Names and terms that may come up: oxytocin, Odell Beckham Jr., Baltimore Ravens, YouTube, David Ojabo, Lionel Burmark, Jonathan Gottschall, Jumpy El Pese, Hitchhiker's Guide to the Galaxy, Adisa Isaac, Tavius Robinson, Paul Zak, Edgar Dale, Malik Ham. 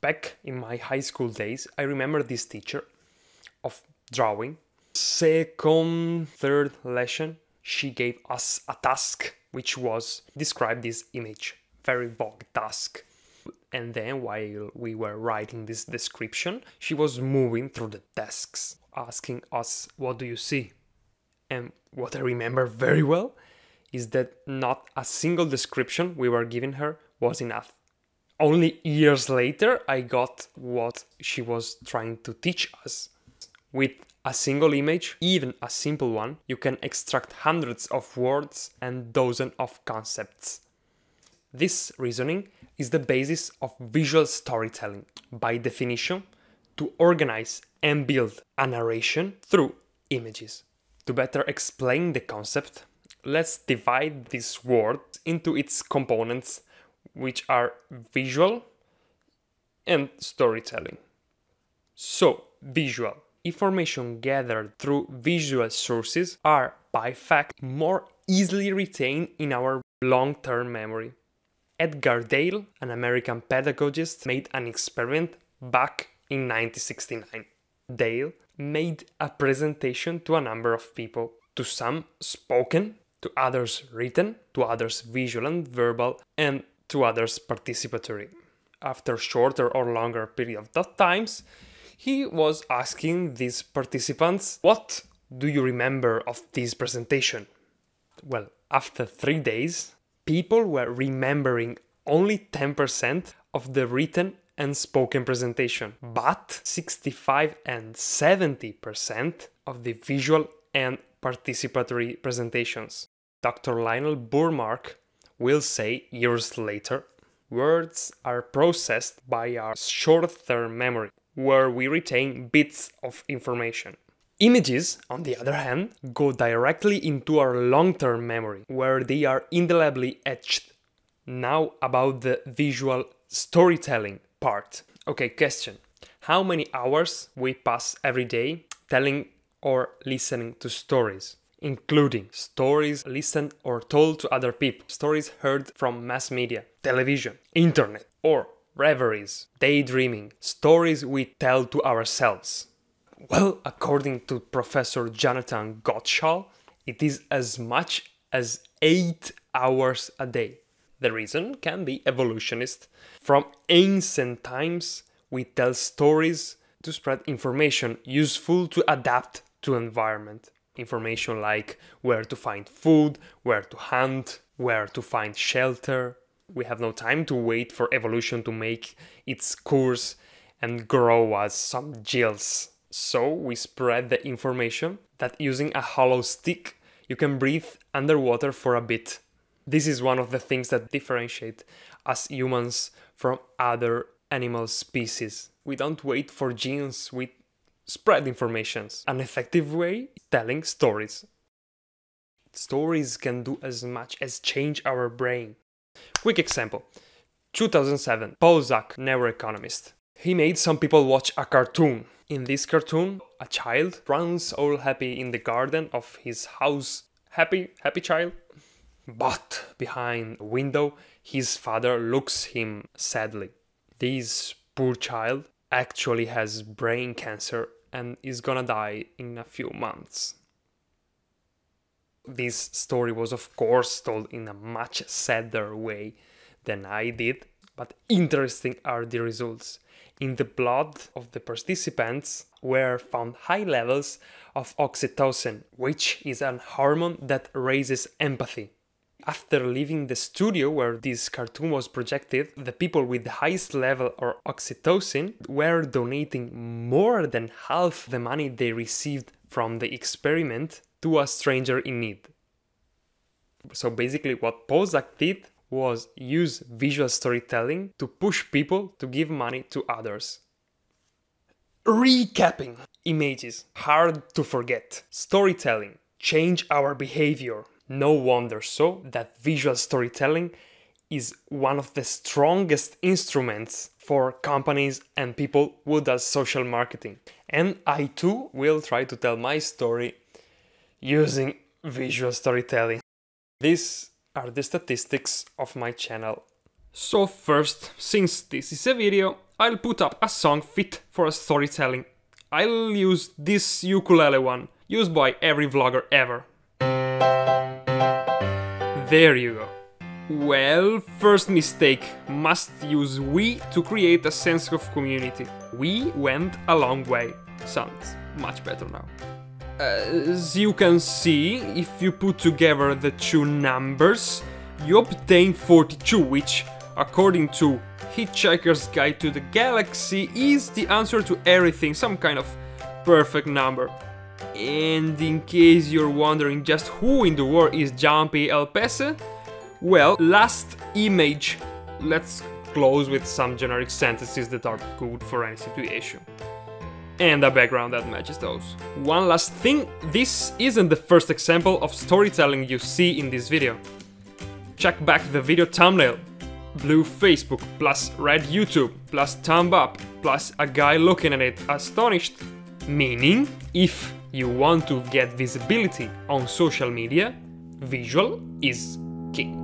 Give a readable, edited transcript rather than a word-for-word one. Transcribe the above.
back in my high school days, I remember this teacher of drawing. Second, third lesson, she gave us a task, which was describe this image. Very vague task. And then while we were writing this description, she was moving through the tasks, asking us, what do you see? And what I remember very well is that not a single description we were giving her was enough. Only years later, I got what she was trying to teach us. With a single image, even a simple one, you can extract hundreds of words and dozens of concepts. This reasoning is the basis of visual storytelling. By definition, to organize and build a narration through images. To better explain the concept, let's divide this word into its components, which are visual and storytelling. So, visual. Information gathered through visual sources are, by fact, more easily retained in our long-term memory. Edgar Dale, an American pedagogist, made an experiment back in 1969. Dale made a presentation to a number of people, to some spoken, to others written, to others visual and verbal, and to others participatory. After shorter or longer periods of times, he was asking these participants, what do you remember of this presentation? Well, after 3 days, people were remembering only 10% of the written and spoken presentation, but 65 and 70% of the visual and participatory presentations. Dr. Lionel Burmark will say years later, words are processed by our short-term memory, where we retain bits of information. Images, on the other hand, go directly into our long-term memory, where they are indelibly etched. Now about the visual storytelling part. Okay, question. How many hours we pass every day telling or listening to stories? Including stories listened or told to other people, stories heard from mass media, television, internet, or reveries, daydreaming, stories we tell to ourselves. Well, according to Professor Jonathan Gottschall, it is as much as 8 hours a day. The reason can be evolutionist. From ancient times, we tell stories to spread information useful to adapt to environment. Information like where to find food, where to hunt, where to find shelter. We have no time to wait for evolution to make its course and grow us some gills. So we spread the information that using a hollow stick you can breathe underwater for a bit. This is one of the things that differentiate us humans from other animal species. We don't wait for genes, we spread informations. An effective way is telling stories. Stories can do as much as change our brain. Quick example. 2007. Paul Zak, neuroeconomist. He made some people watch a cartoon. In this cartoon, a child runs all happy in the garden of his house. Happy, happy child. But behind a window, his father looks him sadly. This poor child actually has brain cancer and is gonna die in a few months. This story was of course told in a much sadder way than I did, but interesting are the results. In the blood of the participants were found high levels of oxytocin, which is an hormone that raises empathy. After leaving the studio where this cartoon was projected, the people with the highest level of oxytocin were donating more than half the money they received from the experiment to a stranger in need. So basically what Paul Zak did was use visual storytelling to push people to give money to others. Recapping. Images. Hard to forget. Storytelling. Change our behavior. No wonder so that visual storytelling is one of the strongest instruments for companies and people who does social marketing. And I too will try to tell my story using visual storytelling. These are the statistics of my channel. So first, since this is a video, I'll put up a song fit for a storytelling. I'll use this ukulele one, used by every vlogger ever. There you go. Well, first mistake, must use we to create a sense of community. We went a long way. Sounds much better now. As you can see, if you put together the two numbers, you obtain 42, which, according to Hitchhiker's Guide to the Galaxy, is the answer to everything, some kind of perfect number. And in case you're wondering just who in the world is Jumpy El Pese, well, last image. Let's close with some generic sentences that are good for any situation. And a background that matches those. One last thing, this isn't the first example of storytelling you see in this video. Check back the video thumbnail. Blue Facebook, plus red YouTube, plus thumb up, plus a guy looking at it astonished. Meaning, if you want to get visibility on social media, visual is king.